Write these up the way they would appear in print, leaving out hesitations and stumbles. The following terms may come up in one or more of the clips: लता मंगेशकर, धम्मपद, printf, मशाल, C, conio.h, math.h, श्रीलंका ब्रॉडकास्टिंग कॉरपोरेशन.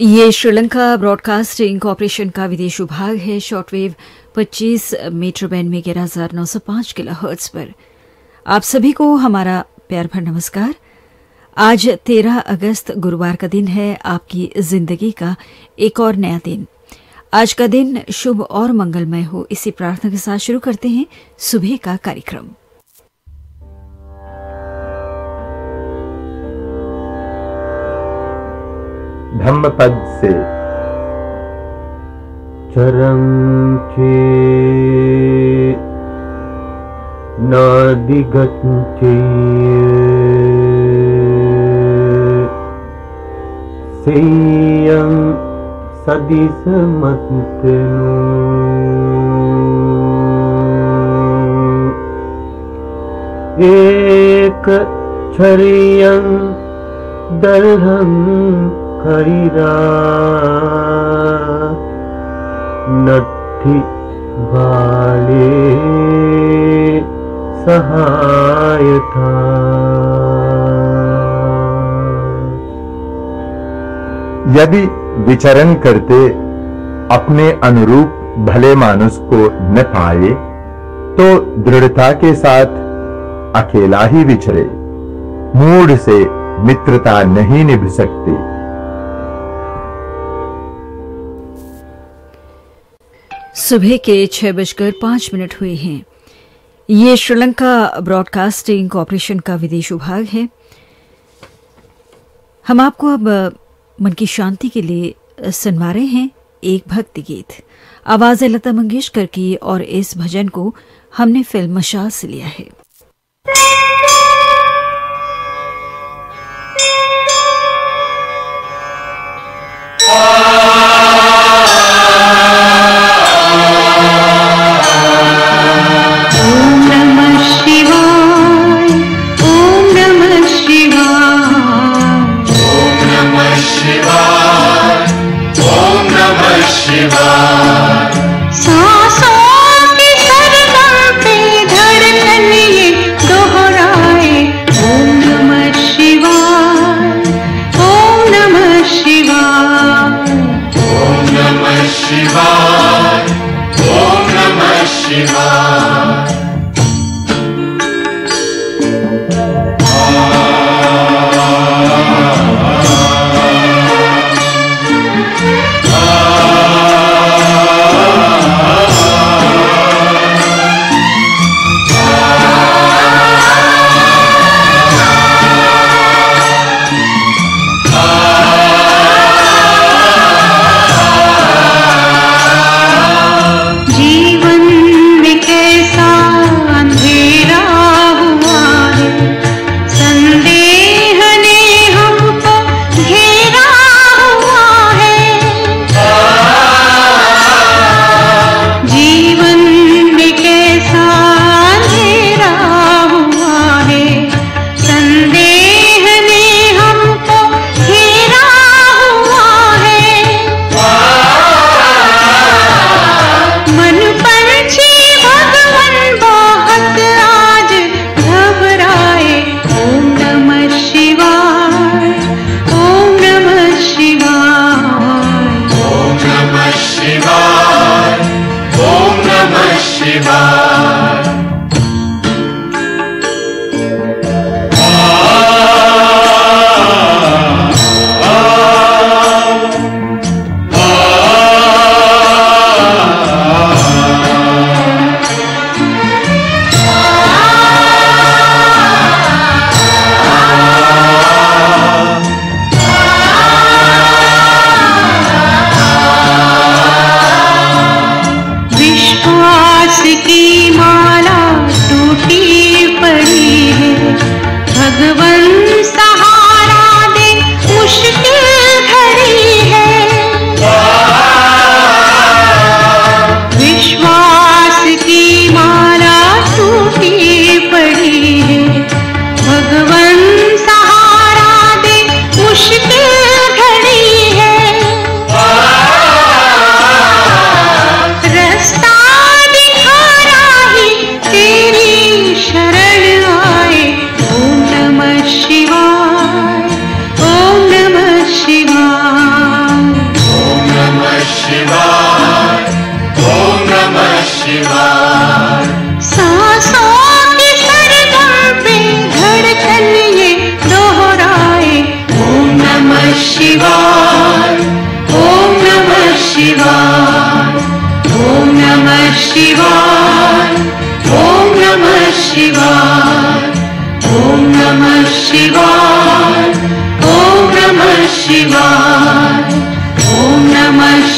ये श्रीलंका ब्रॉडकास्टिंग कॉरपोरेशन का विदेश विभाग है। शॉर्टवेव 25 मीटर बैंड में 11,905 किलोहर्ट्ज पर आप सभी को हमारा प्यार भर नमस्कार। आज 13 अगस्त गुरुवार का दिन है, आपकी जिंदगी का एक और नया दिन। आज का दिन शुभ और मंगलमय हो, इसी प्रार्थना के साथ शुरू करते हैं सुबह का कार्यक्रम। धम्मपद से चरम खे नादिगत खे सेयं सदिश मतनु एक छरियं दर्हं खरीरा नट्ठी भाले सहाय था यदि विचरण करते अपने अनुरूप भले मानुष को न पाए तो दृढ़ता के साथ अकेला ही विचरे, मूढ़ से मित्रता नहीं निभ सकती। सुबह के 6:05 हुए हैं। ये श्रीलंका ब्रॉडकास्टिंग कॉरपोरेशन का विदेश विभाग है। हम आपको अब मन की शांति के लिए सुनवा रहे हैं एक भक्ति गीत। आवाज है लता मंगेशकर की और इस भजन को हमने फिल्म मशाल से लिया है।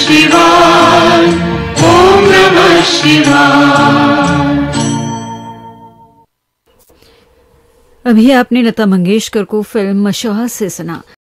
शिवाय, ओम नमः शिवाय। अभी आपने लता मंगेशकर को फिल्म मशाल से सुना।